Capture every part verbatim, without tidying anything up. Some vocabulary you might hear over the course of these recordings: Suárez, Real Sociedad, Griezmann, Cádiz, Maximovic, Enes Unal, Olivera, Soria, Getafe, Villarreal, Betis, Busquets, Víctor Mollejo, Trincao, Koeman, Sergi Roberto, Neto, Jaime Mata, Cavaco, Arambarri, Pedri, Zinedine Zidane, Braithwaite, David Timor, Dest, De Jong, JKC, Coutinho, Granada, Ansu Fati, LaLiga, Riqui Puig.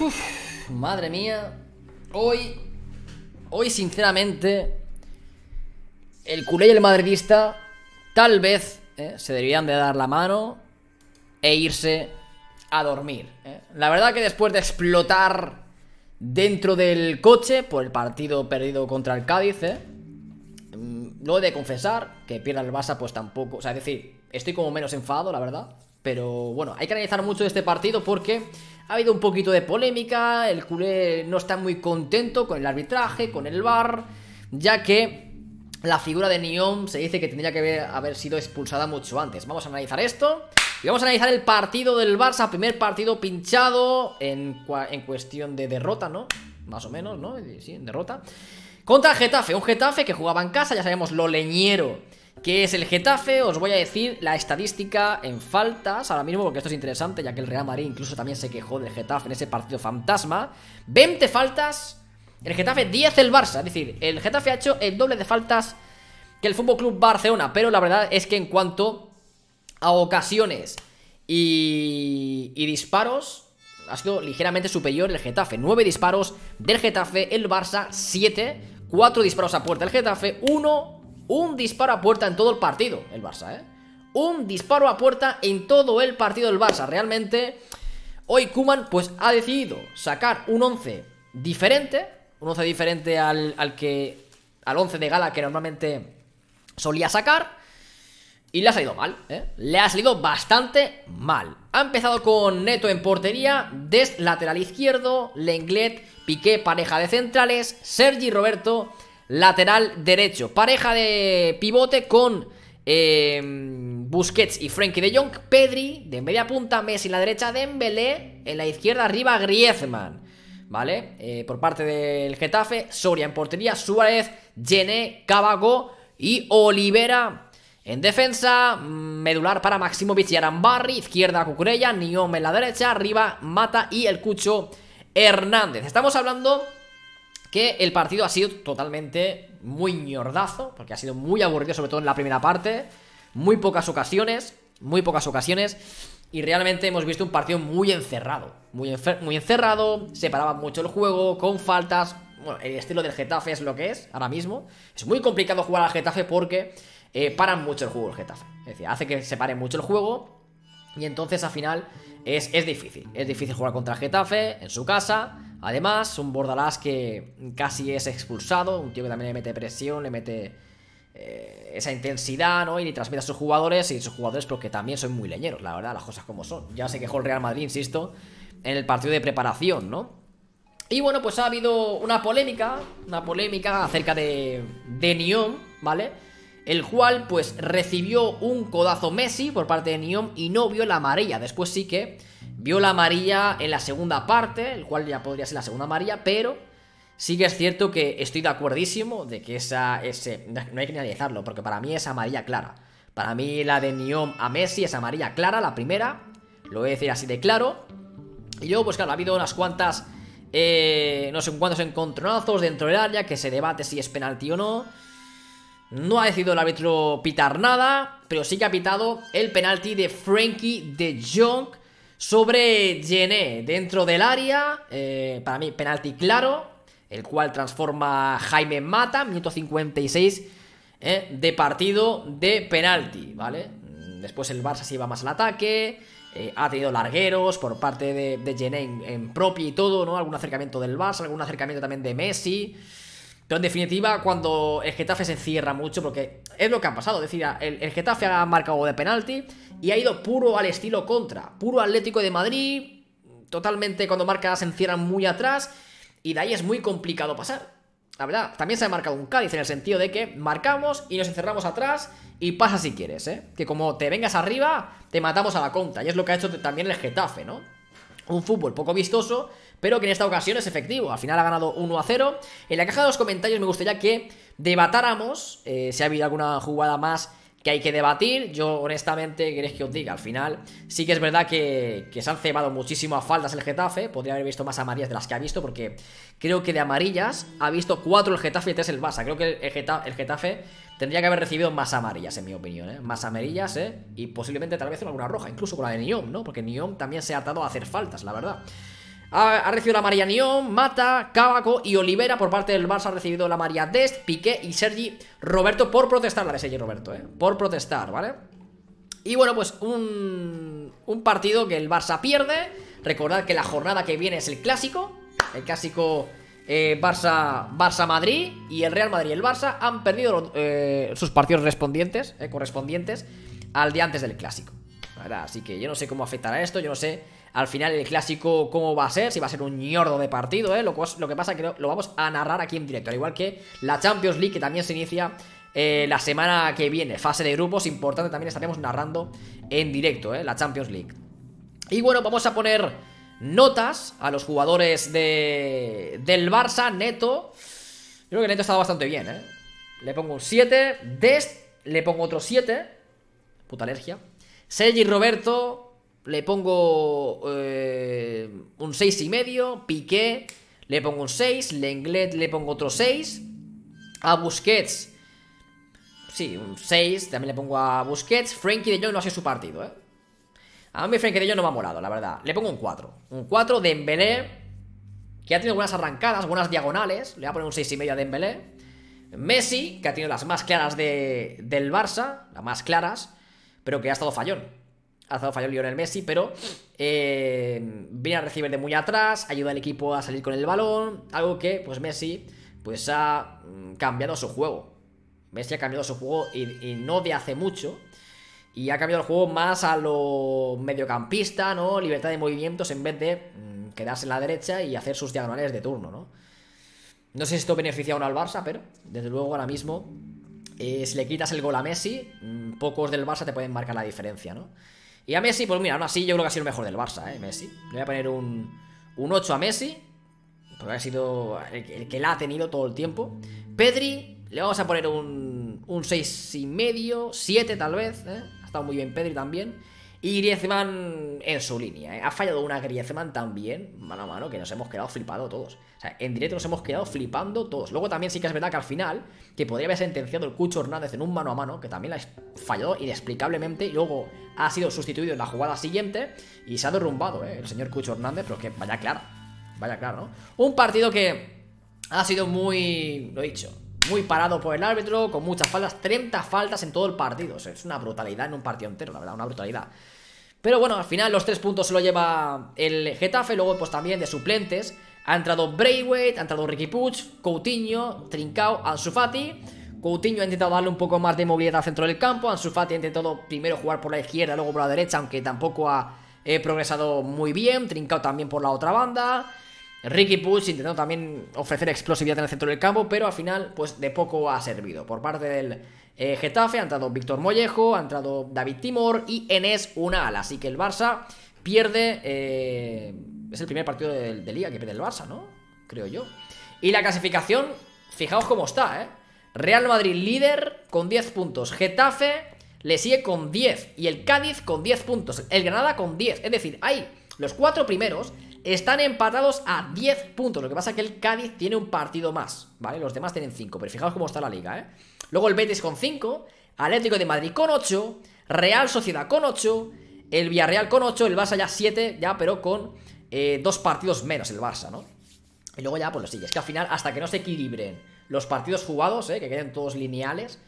Uf, madre mía. Hoy, hoy sinceramente, el culé y el madridista tal vez eh, se deberían de dar la mano e irse a dormir. eh. La verdad que después de explotar dentro del coche por el partido perdido contra el Cádiz, eh, lo he de confesar, que pierda el Barça pues tampoco, o sea, es decir, estoy como menos enfadado, la verdad. Pero bueno, hay que analizar mucho este partido porque ha habido un poquito de polémica. El culé no está muy contento con el arbitraje, con el V A R, ya que la figura de Nyom se dice que tendría que haber, haber sido expulsada mucho antes. Vamos a analizar esto y vamos a analizar el partido del Barça, primer partido pinchado en, en cuestión de derrota, ¿no? Más o menos, ¿no? Sí, derrota contra el Getafe, un Getafe que jugaba en casa, ya sabemos lo leñero ¿qué es el Getafe? Os voy a decir la estadística en faltas ahora mismo, porque esto es interesante, ya que el Real Madrid incluso también se quejó del Getafe en ese partido fantasma. veinte faltas, el Getafe, diez el Barça. Es decir, el Getafe ha hecho el doble de faltas que el F C Barcelona. Pero la verdad es que en cuanto a ocasiones y, y disparos, ha sido ligeramente superior el Getafe. nueve disparos del Getafe, el Barça siete, cuatro disparos a puerta el Getafe, uno... Un disparo a puerta en todo el partido, el Barça, ¿eh? Un disparo a puerta en todo el partido del Barça. Realmente, hoy Koeman pues ha decidido sacar un once diferente. Un once diferente al, al que... al once de gala que normalmente solía sacar. Y le ha salido mal, ¿eh? Le ha salido bastante mal. Ha empezado con Neto en portería, Dest lateral izquierdo, Lenglet, Piqué pareja de centrales, Sergi Roberto lateral derecho, pareja de pivote con eh, Busquets y Frenkie de Jong, Pedri de media punta, Messi en la derecha, Dembélé en la izquierda, arriba Griezmann, ¿vale? Eh, por parte del Getafe, Soria en portería, Suárez, Djené, Cavaco y Olivera en defensa, medular para Maximovic y Arambarri, izquierda Cucurella, Nyom en la derecha, arriba Mata y el Cucho Hernández. Estamos hablando que el partido ha sido totalmente muy ñordazo, porque ha sido muy aburrido, sobre todo en la primera parte. Muy pocas ocasiones, muy pocas ocasiones. Y realmente hemos visto un partido muy encerrado. Muy, muy encerrado, separaba mucho el juego, con faltas. Bueno, el estilo del Getafe es lo que es ahora mismo. Es muy complicado jugar al Getafe porque eh, paran mucho el juego el Getafe. Es decir, hace que se pare mucho el juego. Y entonces al final es, es difícil. Es difícil jugar contra el Getafe en su casa. Además, un Bordalás que casi es expulsado, un tío que también le mete presión, le mete eh, esa intensidad, ¿no? Y le transmite a sus jugadores, y sus jugadores porque también son muy leñeros, la verdad, las cosas como son. Ya se quejó el Real Madrid, insisto, en el partido de preparación, ¿no? Y bueno, pues ha habido una polémica, una polémica acerca de, de Nyom, ¿vale? El cual, pues, recibió un codazo Messi por parte de Nyom y no vio la amarilla. Después sí que vio la amarilla en la segunda parte, el cual ya podría ser la segunda amarilla, pero sí que es cierto que estoy de acuerdísimo de que esa, ese, no hay que analizarlo, porque para mí es amarilla clara. Para mí la de Nyom a Messi es amarilla clara, la primera, lo voy a decir así de claro. Y luego, pues claro, ha habido unas cuantas, eh, no sé cuántos encontronazos dentro del área, que se debate si es penalti o no. No ha decidido el árbitro pitar nada, pero sí que ha pitado el penalti de Frenkie de Jong sobre Djené dentro del área. eh, Para mí penalti claro, el cual transforma Jaime Mata, minuto cincuenta y seis eh, de partido de penalti, ¿vale? Después el Barça se iba más al ataque, eh, ha tenido largueros por parte de, de Djené en, en propia y todo, ¿no? Algún acercamiento del Barça, algún acercamiento también de Messi. Pero en definitiva, cuando el Getafe se encierra mucho, porque es lo que ha pasado, es decir, el, el Getafe ha marcado de penalti y ha ido puro al estilo contra, puro Atlético de Madrid, totalmente cuando marca se encierran muy atrás y de ahí es muy complicado pasar. La verdad, también se ha marcado un Cádiz en el sentido de que marcamos y nos encerramos atrás y pasa si quieres, ¿eh? Que como te vengas arriba, te matamos a la contra, y es lo que ha hecho también el Getafe, ¿no? Un fútbol poco vistoso, pero que en esta ocasión es efectivo. Al final ha ganado uno a cero. En la caja de los comentarios me gustaría que debatáramos eh, si ha habido alguna jugada más que hay que debatir. Yo, honestamente, queréis que os diga, al final sí que es verdad que, que se han cebado muchísimo a faltas el Getafe. Podría haber visto más amarillas de las que ha visto, porque creo que de amarillas ha visto cuatro el Getafe y tres el Barça. Creo que el, Geta, el Getafe tendría que haber recibido más amarillas, en mi opinión, ¿eh? Más amarillas, ¿eh? Y posiblemente tal vez alguna roja, incluso con la de Nyom, ¿no? Porque Nyom también se ha atado a hacer faltas, la verdad. Ha, ha recibido la amarilla Nyom, Mata, Cavaco y Olivera. Por parte del Barça ha recibido la amarilla Dest, Piqué y Sergi Roberto por protestar. La de Sergi Roberto, ¿eh? Por protestar, ¿vale? Y bueno, pues un, un partido que el Barça pierde. Recordad que la jornada que viene es el clásico. El clásico eh, Barça-Barça-Madrid. Y el Real Madrid y el Barça han perdido eh, sus partidos respondientes, eh, correspondientes al día antes del clásico. ¿Verdad? Así que yo no sé cómo afectará esto. Yo no sé al final el clásico cómo va a ser. Si va a ser un ñordo de partido, ¿eh? Lo que, lo que pasa es que lo, lo vamos a narrar aquí en directo. Al igual que la Champions League, que también se inicia... Eh, la semana que viene, fase de grupos, importante, también estaremos narrando en directo, eh, la Champions League. Y bueno, vamos a poner notas a los jugadores de, del Barça. Neto, yo creo que Neto ha estado bastante bien, eh. Le pongo un siete, Dest le pongo otro siete, puta alergia. Sergi Roberto le pongo eh, un seis y medio, Piqué le pongo un seis, Lenglet le pongo otro seis, a Busquets sí, un seis, también le pongo a Busquets. Frenkie de Jong no ha sido su partido, ¿eh? A mí Frenkie de Jong no me ha molado, la verdad. Le pongo un cuatro. Un cuatro, Dembélé, que ha tenido buenas arrancadas, buenas diagonales. Le voy a poner un seis y medio a Dembélé. Messi, que ha tenido las más claras de, del Barça, las más claras, pero que ha estado fallón. Ha estado fallón Lionel Messi, pero eh, viene a recibir de muy atrás, ayuda al equipo a salir con el balón. Algo que, pues Messi, pues ha cambiado su juego. Messi ha cambiado su juego y, y no de hace mucho. Y ha cambiado el juego más a lo mediocampista, ¿no? Libertad de movimientos en vez de mmm, quedarse en la derecha y hacer sus diagonales de turno, ¿no? No sé si esto beneficia aún al Barça, pero desde luego ahora mismo eh, si le quitas el gol a Messi, mmm, pocos del Barça te pueden marcar la diferencia, ¿no? Y a Messi, pues mira, aún así yo creo que ha sido el mejor del Barça, ¿eh? Messi. Le voy a poner un, un ocho a Messi, porque ha sido el, el que la ha tenido todo el tiempo. Pedri... le vamos a poner un, un seis y medio, siete tal vez, ¿eh? Ha estado muy bien Pedri también. Y Griezmann en su línea, ¿eh? Ha fallado una Griezmann también, mano a mano, que nos hemos quedado flipando todos. O sea, en directo nos hemos quedado flipando todos. Luego también sí que es verdad que al final, que podría haber sentenciado el Cucho Hernández en un mano a mano, que también la falló inexplicablemente. Y luego ha sido sustituido en la jugada siguiente y se ha derrumbado, ¿eh? El señor Cucho Hernández, pero es que vaya claro, vaya claro, ¿no? Un partido que ha sido muy, lo he dicho... muy parado por el árbitro, con muchas faltas, treinta faltas en todo el partido. O sea, es una brutalidad en un partido entero, la verdad, una brutalidad. Pero bueno, al final los tres puntos se lo lleva el Getafe. Luego pues también de suplentes ha entrado Braithwaite, ha entrado Riqui Puig, Coutinho, Trincao, Ansu Fati. Coutinho ha intentado darle un poco más de movilidad al centro del campo. Ansu Fati ha intentado primero jugar por la izquierda, luego por la derecha, aunque tampoco ha eh, progresado muy bien. Trincao también por la otra banda. Riqui Puig intentó también ofrecer explosividad en el centro del campo, pero al final pues de poco ha servido. Por parte del eh, Getafe ha entrado Víctor Mollejo, ha entrado David Timor y Enes Unal. Así que el Barça pierde, eh, es el primer partido de, de Liga que pierde el Barça, ¿no? Creo yo. Y la clasificación, fijaos cómo está, ¿eh? Real Madrid líder con diez puntos, Getafe le sigue con diez y el Cádiz con diez puntos, el Granada con diez. Es decir, hay los cuatro primeros... están empatados a diez puntos. Lo que pasa es que el Cádiz tiene un partido más, ¿vale? Los demás tienen cinco, pero fijaos cómo está la liga, ¿eh? Luego el Betis con cinco, Atlético de Madrid con ocho, Real Sociedad con ocho, el Villarreal con ocho, el Barça ya siete, ya, pero con eh, dos partidos menos el Barça, ¿no? Y luego ya, pues lo sigue. Es que al final, hasta que no se equilibren los partidos jugados, ¿eh? Que queden todos lineales,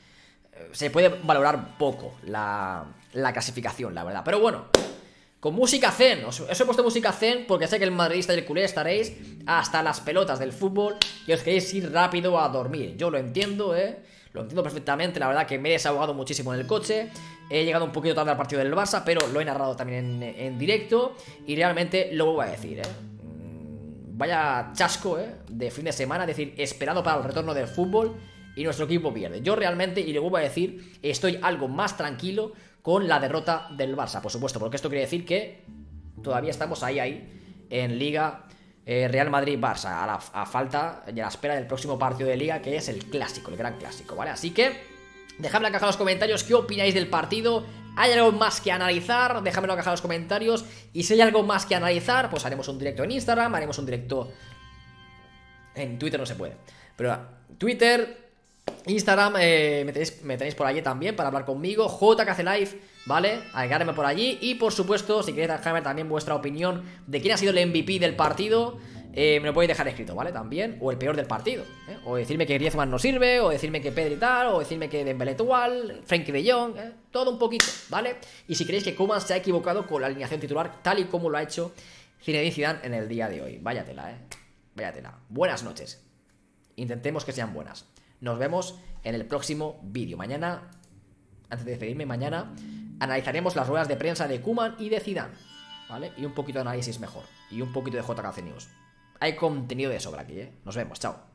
eh, se puede valorar poco la, la clasificación, la verdad. Pero bueno... con música zen, os he puesto música zen porque sé que el madridista y el culé estaréis hasta las pelotas del fútbol y os queréis ir rápido a dormir. Yo lo entiendo, ¿eh? Lo entiendo perfectamente, la verdad que me he desahogado muchísimo en el coche. He llegado un poquito tarde al partido del Barça, pero lo he narrado también en, en directo y realmente lo voy a decir, ¿eh? Vaya chasco, ¿eh? De fin de semana, es decir, esperado para el retorno del fútbol y nuestro equipo pierde. Yo realmente, y lo voy a decir, estoy algo más tranquilo con la derrota del Barça, por supuesto, porque esto quiere decir que todavía estamos ahí, ahí, en Liga eh, Real Madrid-Barça, a, la, a falta y a la espera del próximo partido de Liga, que es el clásico, el gran clásico, ¿vale? Así que, dejadme en la caja de los comentarios qué opináis del partido. ¿Hay algo más que analizar? Dejadmelo en la caja de los comentarios. Y si hay algo más que analizar, pues haremos un directo en Instagram, haremos un directo en Twitter, no se puede, pero Twitter... Instagram, eh, me, tenéis, me tenéis por allí también para hablar conmigo. J K C Live, ¿vale? Agregarme por allí. Y por supuesto, si queréis dejarme también vuestra opinión de quién ha sido el M V P del partido, eh, me lo podéis dejar escrito, ¿vale? También. O el peor del partido, ¿eh? O decirme que Griezmann no sirve, o decirme que Pedri tal, o decirme que Dembélé igual, Frenkie de Jong, ¿eh? Todo un poquito, ¿vale? Y si creéis que Koeman se ha equivocado con la alineación titular, tal y como lo ha hecho Zinedine Zidane en el día de hoy. Váyatela, ¿eh? Váyatela. Buenas noches. Intentemos que sean buenas. Nos vemos en el próximo vídeo. Mañana, antes de despedirme, mañana analizaremos las ruedas de prensa de Koeman y de Zidane, ¿vale? Y un poquito de análisis mejor. Y un poquito de J K C News. Hay contenido de sobra aquí, ¿eh? Nos vemos, chao.